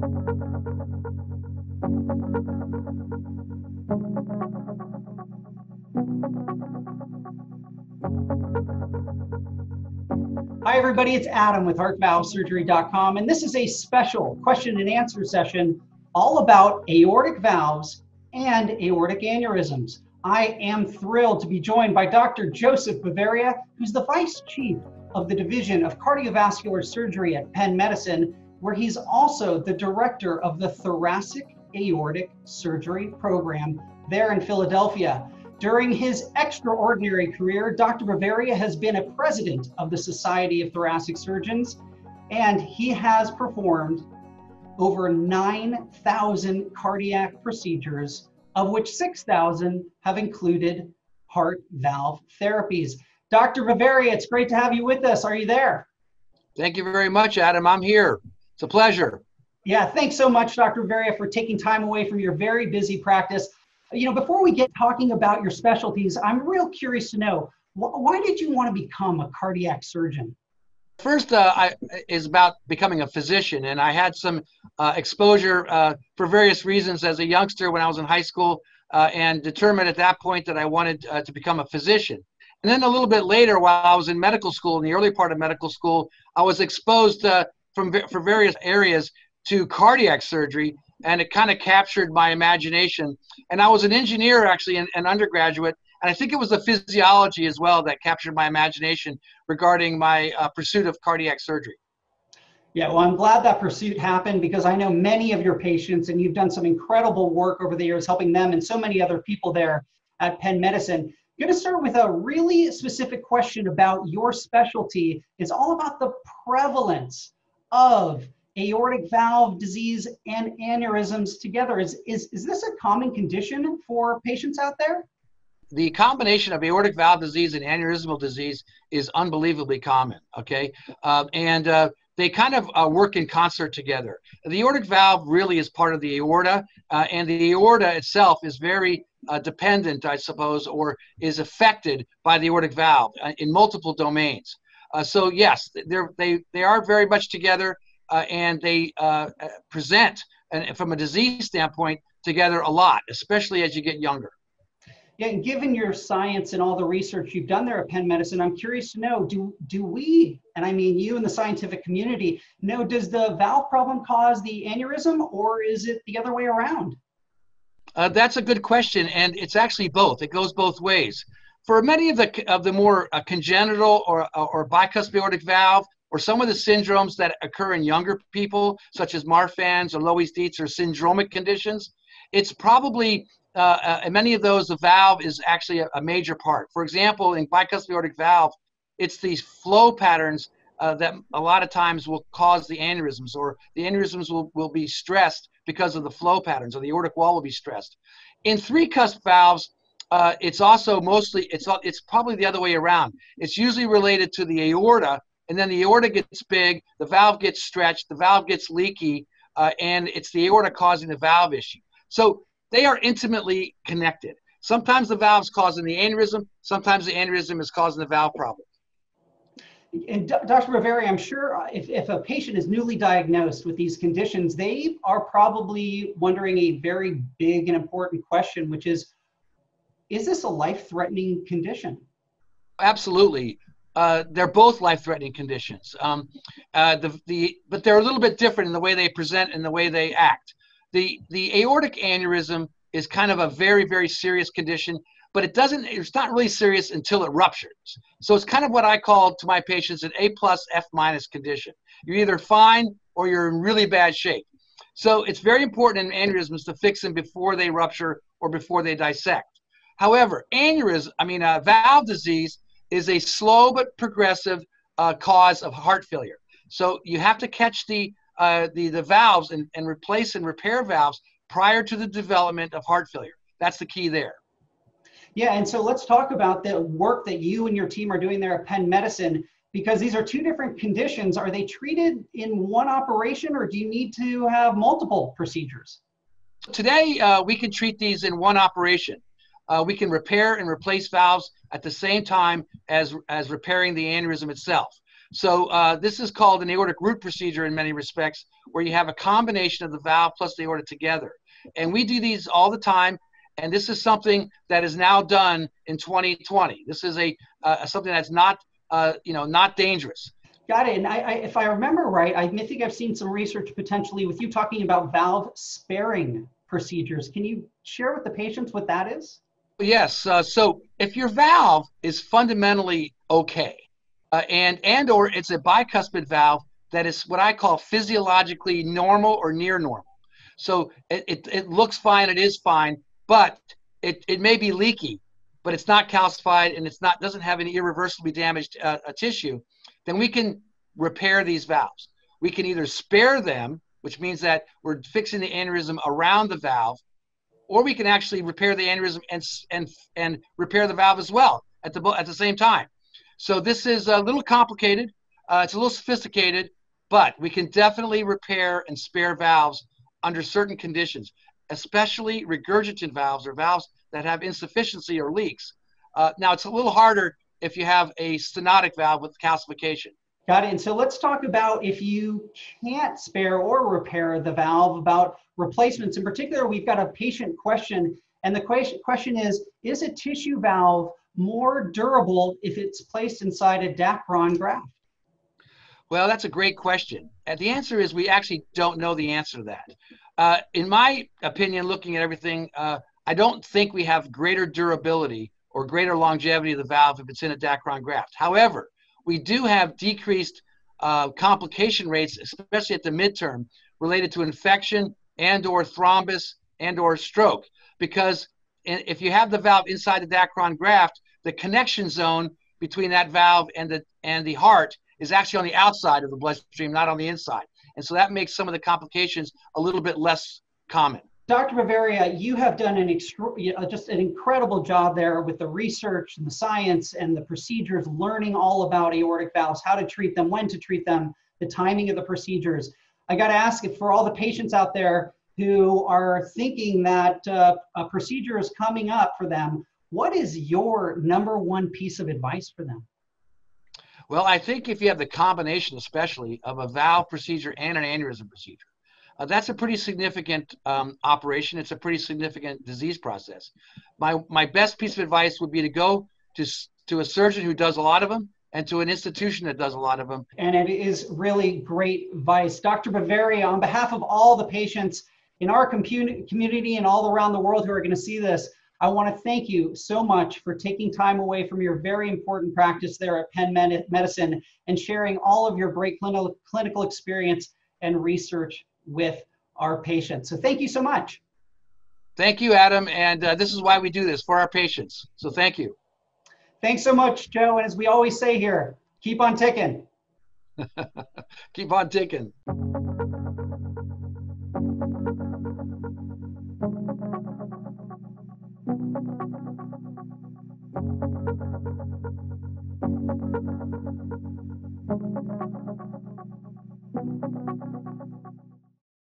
Hi everybody, it's Adam with HeartValveSurgery.com, and this is a special question and answer session all about aortic valves and aortic aneurysms. I am thrilled to be joined by Dr. Joseph Bavaria, who's the Vice Chief of the Division of Cardiovascular Surgery at Penn Medicine, where he's also the director of the Thoracic Aortic Surgery Program there in Philadelphia. During his extraordinary career, Dr. Bavaria has been a president of the Society of Thoracic Surgeons, and he has performed over 9,000 cardiac procedures, of which 6,000 have included heart valve therapies. Dr. Bavaria, it's great to have you with us. Are you there? Thank you very much, Adam. I'm here. It's a pleasure. Yeah, thanks so much, Dr. Bavaria, for taking time away from your very busy practice. You know, before we get talking about your specialties, I'm real curious to know, why did you want to become a cardiac surgeon? First is about becoming a physician, and I had some exposure for various reasons as a youngster when I was in high school, and determined at that point that I wanted to become a physician. And then a little bit later, while I was in medical school, in the early part of medical school, I was exposed for various areas to cardiac surgery, and it kind of captured my imagination. And I was an engineer, actually, an undergraduate, and I think it was the physiology as well that captured my imagination regarding my pursuit of cardiac surgery. Yeah, well, I'm glad that pursuit happened, because I know many of your patients, and you've done some incredible work over the years helping them and so many other people there at Penn Medicine. I'm going to start with a really specific question about your specialty. It's all about the prevalence of aortic valve disease and aneurysms together. Is this a common condition for patients out there? The combination of aortic valve disease and aneurysmal disease is unbelievably common, okay? They kind of work in concert together. The aortic valve really is part of the aorta, and the aorta itself is very dependent, I suppose, or is affected by the aortic valve in multiple domains. So yes, they are very much together, and they present, and from a disease standpoint, together a lot, especially as you get younger. Yeah, and given your science and all the research you've done there at Penn Medicine, I'm curious to know, do we, and I mean you and the scientific community, know, does the valve problem cause the aneurysm, or is it the other way around? That's a good question, and it's actually both. It goes both ways. For many of the more congenital or bicuspid aortic valve, or some of the syndromes that occur in younger people, such as Marfan's or Loeys-Dietz or syndromic conditions, it's probably, in many of those, the valve is actually a major part. For example, in bicuspid aortic valve, it's these flow patterns that a lot of times will cause the aneurysms, or the aneurysms will be stressed because of the flow patterns, or the aortic wall will be stressed. In three-cusp valves, it's also mostly, it's probably the other way around. It's usually related to the aorta, and then the aorta gets big, the valve gets stretched, the valve gets leaky, and it's the aorta causing the valve issue. So they are intimately connected. Sometimes the valve's causing the aneurysm, sometimes the aneurysm is causing the valve problem. And Dr. Bavaria, I'm sure if a patient is newly diagnosed with these conditions, they are probably wondering a very big and important question, which is this a life-threatening condition? Absolutely. They're both life-threatening conditions, but they're a little bit different in the way they present and the way they act. The aortic aneurysm is kind of a very, very serious condition, but it's not really serious until it ruptures. So it's kind of what I call to my patients an A+, F- condition. You're either fine or you're in really bad shape. So it's very important in aneurysms to fix them before they rupture or before they dissect. However, valve disease is a slow but progressive cause of heart failure. So you have to catch the valves and replace and repair valves prior to the development of heart failure. That's the key there. Yeah, and so let's talk about the work that you and your team are doing there at Penn Medicine, because these are two different conditions. Are they treated in one operation, or do you need to have multiple procedures? Today, we can treat these in one operation. We can repair and replace valves at the same time as repairing the aneurysm itself. So this is called an aortic root procedure in many respects, where you have a combination of the valve plus the aorta together. And we do these all the time. And this is something that is now done in 2020. This is a something that's not, you know, not dangerous. Got it. And I, if I remember right, I think I've seen some research potentially with you talking about valve sparing procedures. Can you share with the patients what that is? Yes. So if your valve is fundamentally okay, and or it's a bicuspid valve that is what I call physiologically normal or near normal. So it looks fine, it is fine, but it may be leaky, but it's not calcified and it's not doesn't have any irreversibly damaged tissue, then we can repair these valves. We can either spare them, which means that we're fixing the aneurysm around the valve, or we can actually repair the aneurysm and repair the valve as well at the same time. So this is a little complicated. It's a little sophisticated, but we can definitely repair and spare valves under certain conditions, especially regurgitant valves or valves that have insufficiency or leaks. Now, it's a little harder if you have a stenotic valve with calcification. Got it. And so let's talk about if you can't spare or repair the valve, about replacements. In particular, we've got a patient question. And the question is a tissue valve more durable if it's placed inside a Dacron graft? Well, that's a great question. And the answer is we actually don't know the answer to that. In my opinion, looking at everything, I don't think we have greater durability or greater longevity of the valve if it's in a Dacron graft. However, we do have decreased complication rates, especially at the midterm, related to infection and or thrombus and or stroke. Because if you have the valve inside the Dacron graft, the connection zone between that valve and the heart is actually on the outside of the bloodstream, not on the inside. And so that makes some of the complications a little bit less common. Dr. Bavaria, you have done just an incredible job there with the research and the science and the procedures, learning all about aortic valves, how to treat them, when to treat them, the timing of the procedures. I got to ask, if for all the patients out there who are thinking that a procedure is coming up for them, what is your #1 piece of advice for them? Well, I think if you have the combination, especially, of a valve procedure and an aneurysm procedure, that's a pretty significant operation. It's a pretty significant disease process. My best piece of advice would be to go to a surgeon who does a lot of them and to an institution that does a lot of them. And it is really great advice. Dr. Bavaria, on behalf of all the patients in our community and all around the world who are going to see this, I want to thank you so much for taking time away from your very important practice there at Penn Medicine and sharing all of your great clinical experience and research with our patients. So thank you so much. Thank you, Adam. And this is why we do this, for our patients. So thank you. Thanks so much, Joe. And as we always say here, keep on ticking. Keep on ticking.